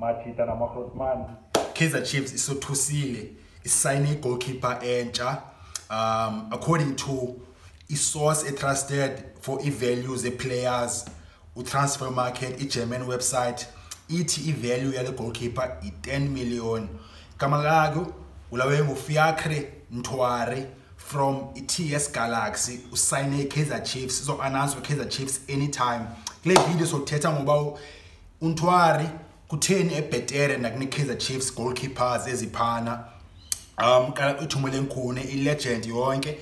Machita na Makrosman. Kaizer Chiefs is so tusile is signing goalkeeper entsha. According to a source trusted for e-value the players who transfer market a German website, it e-value ya the goalkeeper is 10 million. Kamalago ulawengu Fiacre Ntwari from TS Galaxy who signed Kaizer Chiefs, so announce with Kaizer Chiefs anytime. Play videos of Teta Mobile Ntwari Kuteni epetere na Kaizer Chiefs goalkeepers ezipana. Kala utumele nkune i-legend yonke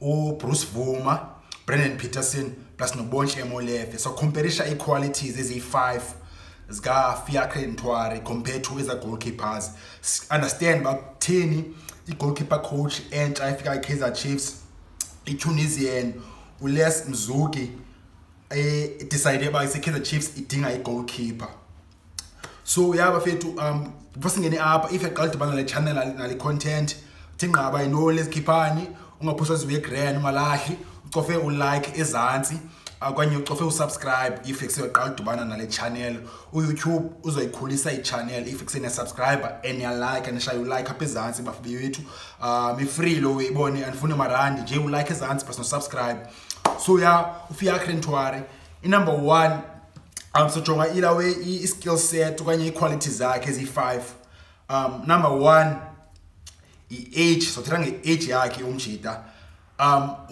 u Bruce Bvuma, Brandon Petersen plus nobonche emolefe. So comparisha equalities ezi-5 zika Fiacre Ntwari compared to eza goalkeepers. Understand but teni the goalkeeper coach and ifika Kaizer Chiefs i Tunisian ules Mzuki decided by Kaizer Chiefs idinga goalkeeper. So yeah, first thing up if you go to the channel and the content, think about let's keep on. Ungapost we grand malahi, coffee will like is anti. When you coffee subscribe if you go to the channel or YouTube is a coolisa channel if it's in a subscriber and you like and shall you like up is anti but be to me free low boni and phone marandi J will like is anti person subscribe. So yeah, Fiacre Ntwari in number 1. So jonga either way skill set okanye qualities zakhe ezi-5. Number 1 i-age, so tira nge-age yakhe umjita.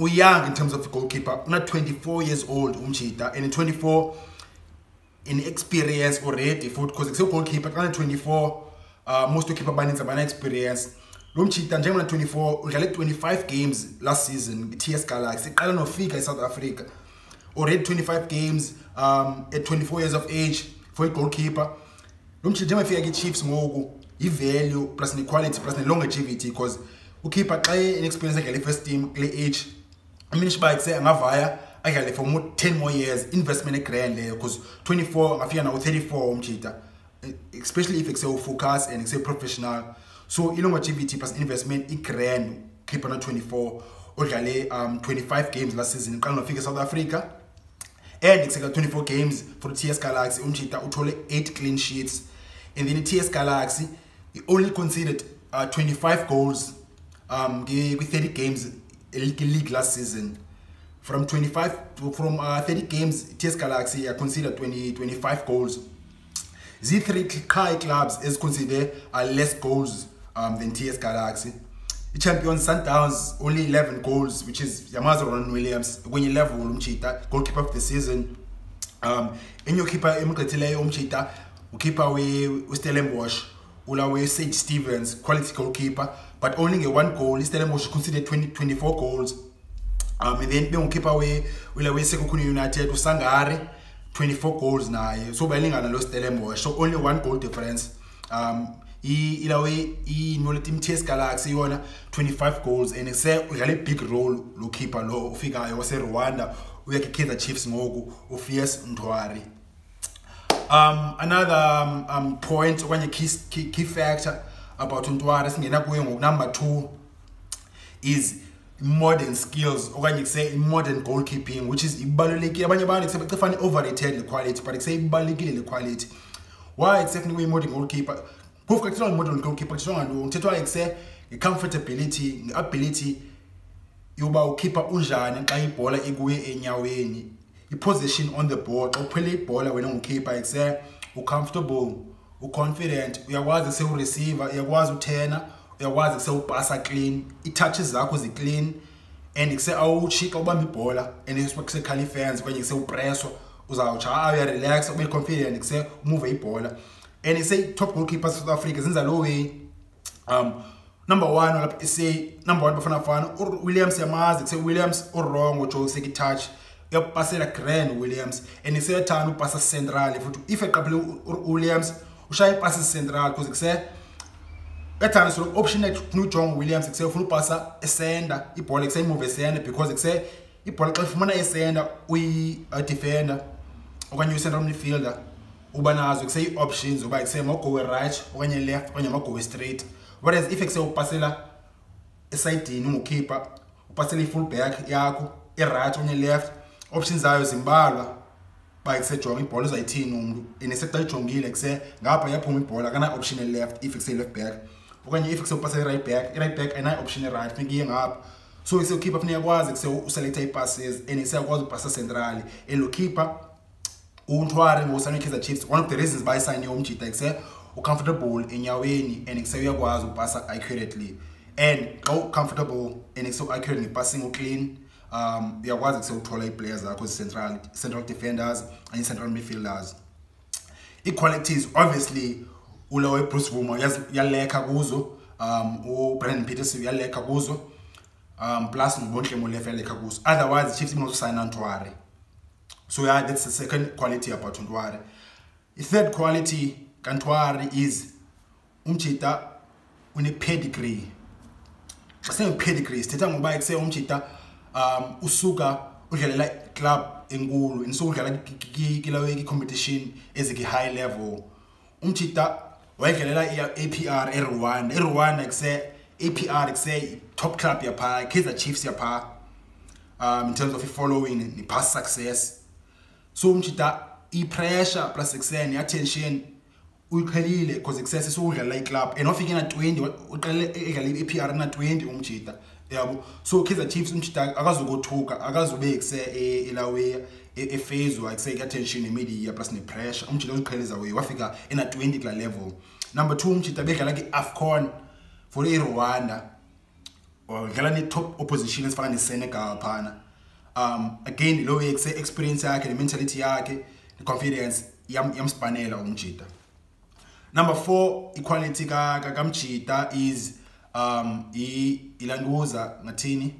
Young in terms of goalkeeper, una 24 years old umjita and 24 in experience already for because except goalkeeper kana 24 most goalkeeper baninza bana experience. Lo mjita njengoba 24 udlale 25 games last season TS Galaxy iqala nofika eSouth Africa. Already 25 games at 24 years of age for a goalkeeper. Lomchijema Fiacre Chiefs ngoku i-value plus the quality plus the longevity because ukeeper xa inexperience ngale first team le age iminish bike say angavaya akale for more 10 more years investment e grand leyo because 24 angafika na 34 umjita especially if it's a focus and it's a professional. So longevity plus investment e grand keeper na 24 odlale 25 games last season xa nofika South Africa. And it's like 24 games for TS Galaxy. Umchita utole 8 clean sheets. And then TS Galaxy, he only conceded 25 goals with 30 games league last season. From 30 games, TS Galaxy considered 25 goals. Z3 Kai clubs is considered less goals than TS Galaxy. The champion Sundowns only 11 goals, which is Yamazaron Williams. When you level umchita, goalkeeper of the season. And your keeper Emukatile umchita, keeper Stellenbosch, Ulawe Sage Stevens, quality goalkeeper, but only a 1 goal. Stellenbosch considered 24 goals. And then being keeper Ulawe Sekukuni United, Usangare, 24 goals now. So Bellingham lost Stellenbosch, so only 1 goal difference. I know the team TS Galaxy 25 goals and it's a really big role lo keeper lo ufika ayose Rwanda uyake Kaizer Chiefs ngoku uFiacre Ntwari. Another point when you key factor about Ntwari singena kuye ngoku number 2 is modern skills okanye say modern goalkeeping which is ibalulekile abanye abantu except ifani overrated the quality but say ibalulekile the quality why it's definitely modern goalkeeper. Proof katika modern goalkeeper kuchonga ndo mthetho ayekse comfortability ability yoba ukeeper unjani xa ibhola ikuye enyaweni i-position on the ball xa uphele ibhola wena ungukeeper ekse ucomfortable uconfident uyakwazi se ureceiver uyakwazi uthena uyakwazi se upasa clean i-touches zakho zi clean and ekse awuchika ubamba ibhola and ekse khali fans kanye ekse upresso uzawucha uya relax ube confident ekse umove ibhola. And it's a top goalkeeper South Africa since low way. Number 1, it's say number 1 bafana fana or Williams Yamaz, it's a Williams or wrong which will take touch. You pass it a grand Williams and it's a time to pass central. If a couple or Williams, you shall pass central because it's a time so option that new John Williams, it's a full passer, a sender, he probably move a sender because it's a he probably a sender, we a defender, or when you send on the fielder. Ubanazo ekse options uba ekse mogowe right okanye left okanye mogowe straight whereas if ekse upasela esayidini ungukeeper upasela i fullback yakho i right okanye left options zayo zimbalwa Paikse chori Paulo zaiti numdu. Inesekta chongi lekse ngapa ya pumi Paulo kana option left ifikse left back. Pokanye ifikse upase right back ana option right ngiye ngapa. So ise keeper funa yakwazi kuse uselecta passes and ise yakwazi upasa central. Elo keeper uNtwari ngosana Kaizer Chiefs one of the reasons by sign yomjita ekse ucomfortable enyaweni and ekse yakwazi upasa accurately. And go comfortable and it's so accurate in passing or clean. There was so trolley players that cause central defenders and central midfielders. Equalities obviously ulawe Bruce Bvuma yaleka kuzo, or Brandon Petersen yaleka kuzo, plus Mbonke Molefe yaleka kuzo. Otherwise the Chiefs must sign Ntwari. So yeah, that's the second quality about Ntwari. The third quality Ntwari is umchita une pedigree. Same pedigree. Teta ngoba ekse umchita usuka udlalela club enkulu insukudlala kilawe competition eziki high level. Umchita wayedlalela iya APR eRwanda. eRwanda ekse APR ekse top club yapha, Kaizer Chiefs yapha. In terms of following ni past success. So umchita I pressure plus ekse ni attention uyiqhelile cause success isudlala iclub and ofike na 20 uqale eGalile APR na 20 umjita yabo. So Kaizer Chiefs umjita akazokuthuka akazobekse elawe efezwa ekse attention ne media plus ne pressure umjita uyiqheleza we wafika ena 20 kla level. Number 2 umjita bedlala ke AFCON for eRwanda or galani top opposition esifana ne Senegal phana. Again lo ekse experience yakhe ne mentality yakhe ne confidence yamspanela umjita. Number 4 equality kaMchita is ilanduza ngathini.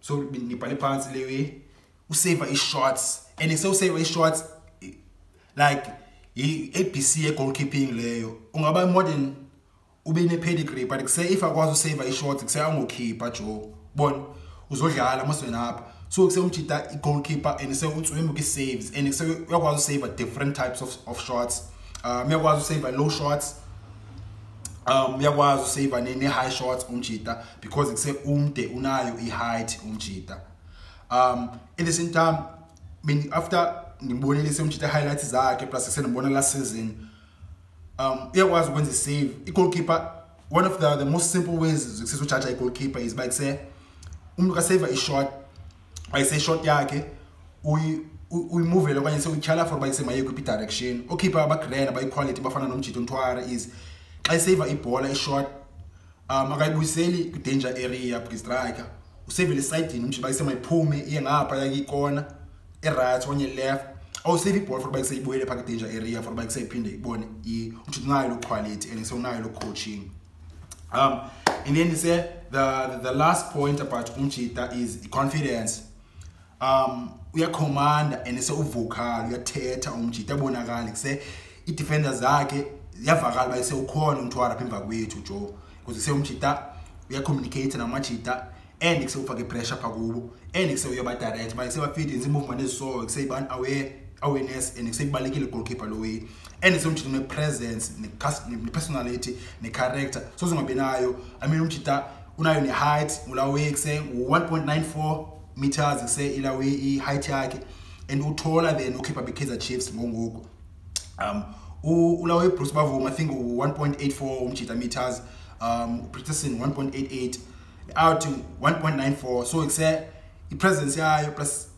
So nibhale phansi lewe usave ishots and it's so save ishots like ABC goalkeeping leyo ungaba modern ube ne pedigree but kuse if akwazi usave ishots kuse angokhipha jo bon uzodlala masweni apha. So kuse uMchita igoalkeeper and kuse utswemu ke saves and kuse uyakwazi save different types of shots. Miyakwazi usave low shots, miyakwazi usave ne high shots umchita because it's unayo i-height umchita. At the same time, after nibonile umchita highlights zakhe plus nibona last season, miyakwazi ukwenza save. I-goalkeeper, one of the most simple ways to charge a goalkeeper is by say save a shot, by say shot yakhe we move it when so we chala for by say my equippy direction. Okay, but back by quality bafana nomjita Ntwari is I save a ball a shot. Akayibuyiseli ku danger area ku striker. Usave the side nomjita by say my phume iye ngapha ya ki corner, e right onye left. Aw save the ball for by say ibuyele phaka danger area for by say iphinde ibone umjita nayo lo quality and so nayo lo coaching. And then say the last point about umjita is confidence. Uya commander and it's a vocal, uya theater umjita bonakala kuse I defenders zakhe yavakala bayise ukhona uNtwari phemva kwethu jo because kuse umjita uya communicate namajita and kuse ufake pressure phakubo and kuse uyoba direct bayise bafeed in movement eziso kuse iban awareness and kuse ibalekile goalkeeper lo way and kuse umjita une presence ne personality ne character so singabenayo. I mean umjita unayo ne height ulawe kuse 1.94 meters ekse ilawe height yakhe and uthola then ukhipha be Kaizer Chiefs ngongoku. Ulawe Bruce Bvuma I think 1.84 umjita meters, Petersen 1.88 out to 1.94 so ekse I presence yayo plus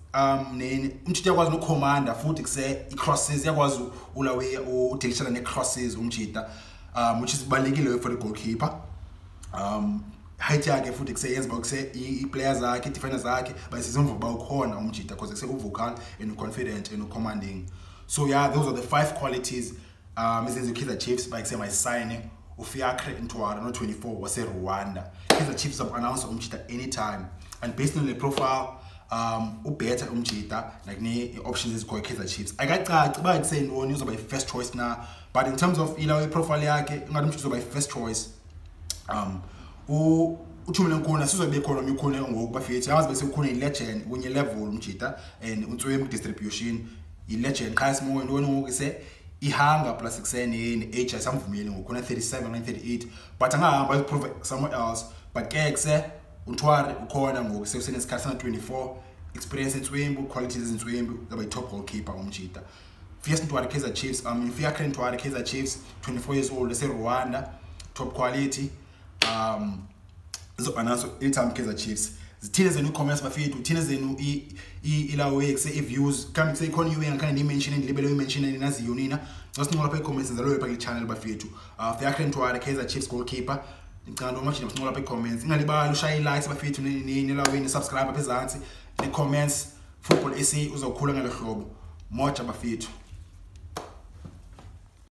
nene umjita yakwazi nokomanda futhi ekse I crosses yakwazi ulawe udelishana ne crosses umjita which is balekile for the goalkeeper. Height yakhe futhi kuse yenza ukuse i-players zakhe defenders zakhe bayisizomva ba ukhona umjita because kuse uvocal and confident and commanding. So yeah, those are the 5 qualities ezenza Kaizer Chiefs by kuse mayisign uFiacre Ntwari no 24 wase Rwanda. Kaizer Chiefs have announced umjita anytime and based on the profile ubetha umjita like ne options is called Kaizer Chiefs. I got ba kuse noni uzoba first choice na but in terms of ilawe profile yakhe ungathi umjita uzoba first choice. Uthumele nkona sizobe khona mikhona ngoku bafethi awazi bese ukhona ilegend kunye level umjita and utswem distribution ilegend khasi moyo ndone ngoku se ihanga plus kusene age asamvumeli ngokhona 37 938 but angahamba iprove somewhere else but ke kuse uNtwari ukhona ngoku sekusenesikhathi sana 24 experience yetu wimbo, qualities yetu wimbo, kaba top goalkeeper umchita. Fiacre Ntwari Kaizer Chiefs, Fiacre Ntwari Kaizer Chiefs, 24 years old, say Rwanda, top quality. Zo anaso itam Kaizer Chiefs. Zitile zenu comments mafitu, zitile zenu ilawe say views, kama say koni wewe ngani ni mention ni libelo mention ni nazi yonina. Just ngola pale comments zalo pale channel bafitu. Fiacre Ntwari Kaizer Chiefs goalkeeper. Mkando machi na ngola pale comments. Ngalibalo shy likes bafitu ni ilawe ni subscribe pale zanzi. Ni comments football essay uzakhula ngalo hlobo. Mocha bafitu.